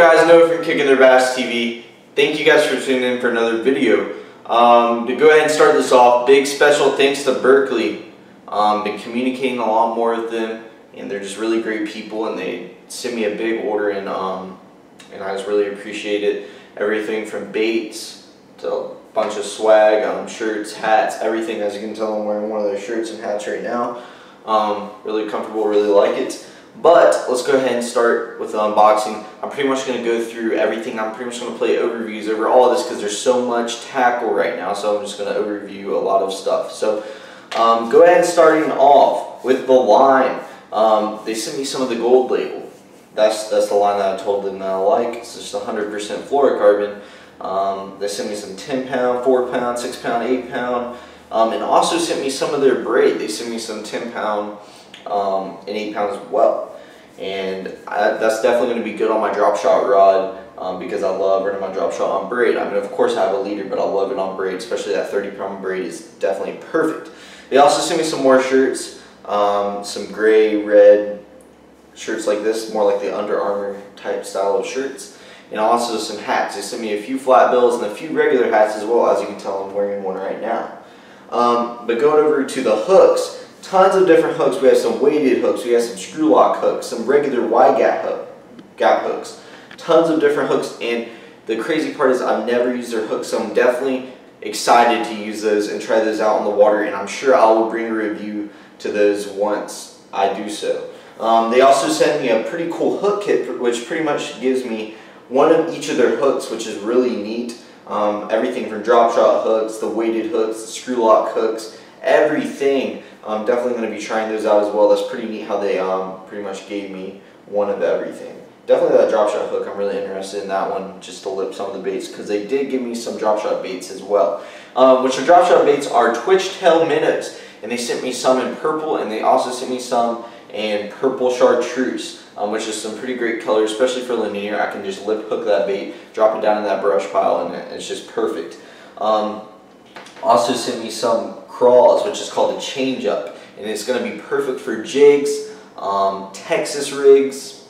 guys know from Kicking Their Bass TV. Thank you guys for tuning in for another video. To go ahead and start this off, big special thanks to Berkley. Been communicating a lot more with them, and they're just really great people, and they sent me a big order, and I just really appreciate it. Everything from baits to a bunch of swag, shirts, hats, everything. As you can tell, I'm wearing one of their shirts and hats right now. Really comfortable, really like it. But let's go ahead and start with the unboxing. I'm pretty much going to go through everything. I'm pretty much going to play overviews over all of this because there's so much tackle right now. So I'm just going to overview a lot of stuff. So go ahead and starting off with the line. They sent me some of the gold label. That's the line that I told them that I like. It's just 100% fluorocarbon. They sent me some 10 pound, 4 pound, 6 pound, 8 pound. And also sent me some of their braid. They sent me some 10 pound. And 8 pounds as well, and that's definitely going to be good on my drop shot rod because I love running my drop shot on braid. I mean, of course I have a leader, but I love it on braid, especially that 30-pound braid is definitely perfect. They also sent me some more shirts, some gray, red shirts like this, more like the Under Armour type style of shirts, and also some hats. They sent me a few flat bills and a few regular hats as well. As you can tell, I'm wearing one right now. But going over to the hooks. Tons of different hooks. We have some weighted hooks, we have some screw lock hooks, some regular Y gap hooks, tons of different hooks, and the crazy part is I've never used their hooks, so I'm definitely excited to use those and try those out on the water, and I'm sure I will bring a review to those once I do so. They also sent me a pretty cool hook kit, which pretty much gives me one of each of their hooks, which is really neat. Everything from drop shot hooks, the weighted hooks, the screw lock hooks, everything. I'm definitely going to be trying those out as well. That's pretty neat how they pretty much gave me one of everything. Definitely that drop shot hook, I'm really interested in that one just to lip some of the baits, because they did give me some drop shot baits as well. Which the drop shot baits are Twitch Tail Minnows, and they sent me some in purple, and they also sent me some in purple chartreuse, which is some pretty great colors, especially for Lanier. I can just lip hook that bait, drop it down in that brush pile, and it's just perfect. Also sent me some crawls, which is called a change up, and it's going to be perfect for jigs, Texas rigs,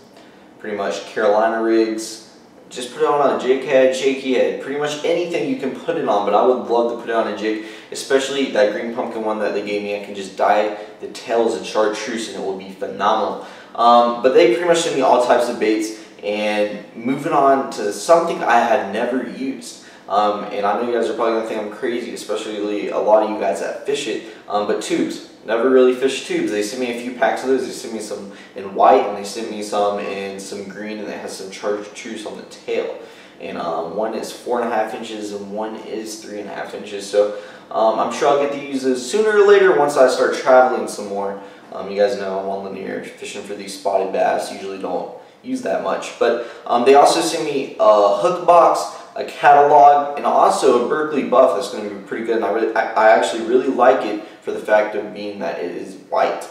pretty much Carolina rigs. Just put it on a jig head, shaky head, pretty much anything you can put it on, but I would love to put it on a jig, especially that green pumpkin one that they gave me. I can just dye the tails in chartreuse and it will be phenomenal. But they pretty much send me all types of baits, and moving on to something I had never used. And I know you guys are probably going to think I'm crazy, especially a lot of you guys that fish it, but tubes. Never really fished tubes. They sent me a few packs of those. They sent me some in white, and they sent me some in some green, and it has some chartreuse on the tail. And one is 4.5 inches, and one is 3.5 inches. So I'm sure I'll get to use those sooner or later once I start traveling some more. You guys know I'm on Lanier fishing for these spotted bass. Usually don't use that much. But they also sent me a hook box, a catalog, and also a Berkley buff that's going to be pretty good, and I actually really like it for the fact of being that it is white.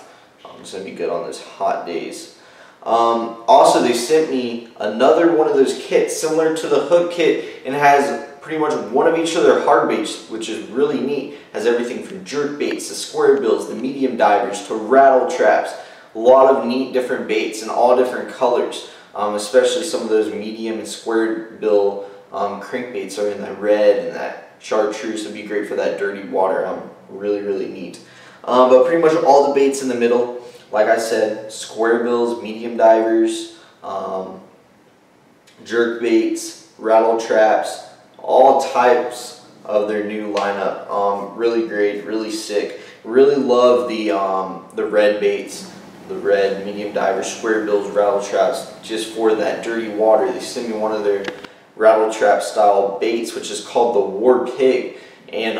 It's going to be good on those hot days. Also, they sent me another one of those kits similar to the hook kit, and has pretty much one of each of their hard baits, which is really neat. It has everything from jerk baits to square bills, the medium divers to rattle traps, a lot of neat different baits in all different colors, especially some of those medium and square bill crankbaits are in that red, and that chartreuse would be great for that dirty water. Really, really neat. But pretty much all the baits in the middle, like I said, square bills, medium divers, jerk baits, rattle traps, all types of their new lineup. Really great, really sick. Really love the red baits. The red, medium divers, square bills, rattle traps, just for that dirty water. They send me one of their rattle trap style baits, which is called the War Pig, and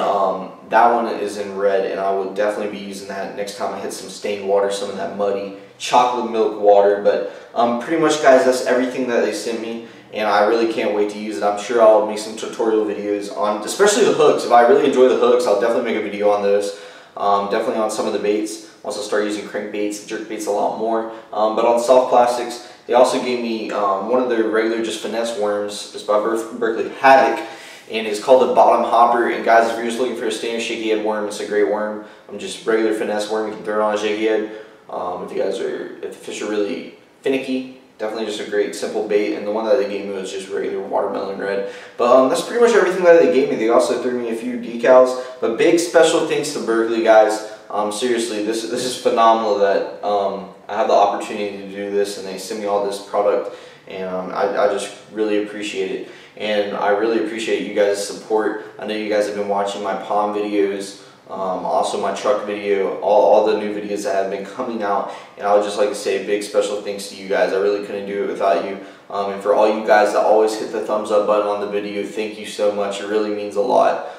that one is in red, and I will definitely be using that next time I hit some stained water, some of that muddy chocolate milk water. But pretty much, guys, that's everything that they sent me, and I really can't wait to use it. I'm sure I'll make some tutorial videos on, especially the hooks. If I really enjoy the hooks, I'll definitely make a video on those. Definitely on some of the baits, once I start using crankbaits, jerk baits a lot more. But on soft plastics, they also gave me one of their regular just finesse worms. It's by Berkley Havoc, and it's called the Bottom Hopper. And guys, if you're just looking for a standard shaky head worm, it's a great worm. Just regular finesse worm. You can throw it on a shaky head. If the fish are really finicky, Definitely just a great simple bait, and the one that they gave me was just regular watermelon red. But that's pretty much everything that they gave me. They also threw me a few decals, but big special thanks to Berkley, guys. Seriously, this is phenomenal that I have the opportunity to do this, and they send me all this product, and I just really appreciate it. And I really appreciate you guys' support. I know you guys have been watching my pond videos, also my truck video, all the new videos that have been coming out, and I would just like to say big special thanks to you guys. I really couldn't do it without you, and for all you guys that always hit the thumbs up button on the video, thank you so much. It really means a lot.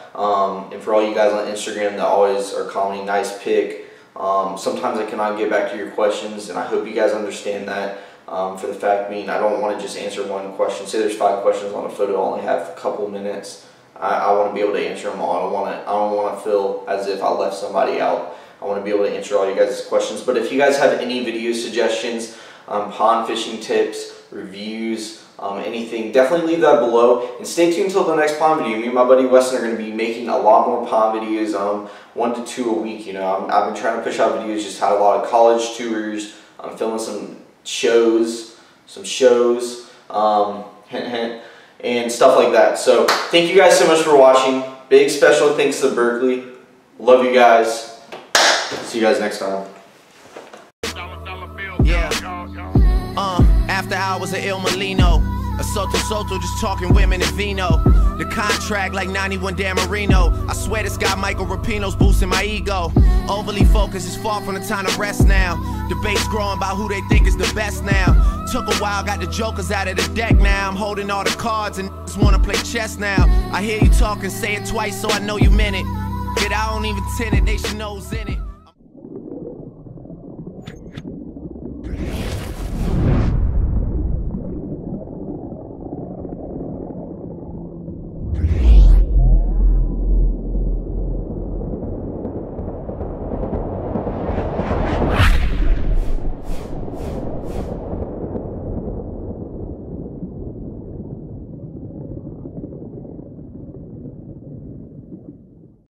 And for all you guys on Instagram that always are commenting, nice pick, sometimes I cannot get back to your questions, and I hope you guys understand that. For the fact being, I don't want to just answer one question. Say there's 5 questions on a photo, I only have a couple minutes. I want to be able to answer them all. I don't want to feel as if I left somebody out. I want to be able to answer all you guys' questions. But if you guys have any video suggestions, pond fishing tips, reviews, anything, definitely leave that below. And stay tuned until the next pond video. Me and my buddy Weston are going to be making a lot more pond videos, 1 to 2 a week. You know, I've been trying to push out videos. Just had a lot of college tours. I'm filming some shows. Hint, hint. And stuff like that. So thank you guys so much for watching. Big special thanks to Berkley. Love you guys. See you guys next time. Yeah. After hours of Il Molino, a soto just talking women and vino. The contract like 91 Dan Marino. I swear this guy Michael Rapino's boosting my ego. Overly focused, it's far from the time to rest now. Debates growing about who they think is the best now. Took a while, got the jokers out of the deck now. I'm holding all the cards and just wanna play chess now. I hear you talking, say it twice, so I know you meant it. That I don't even tend it, they should know's in it.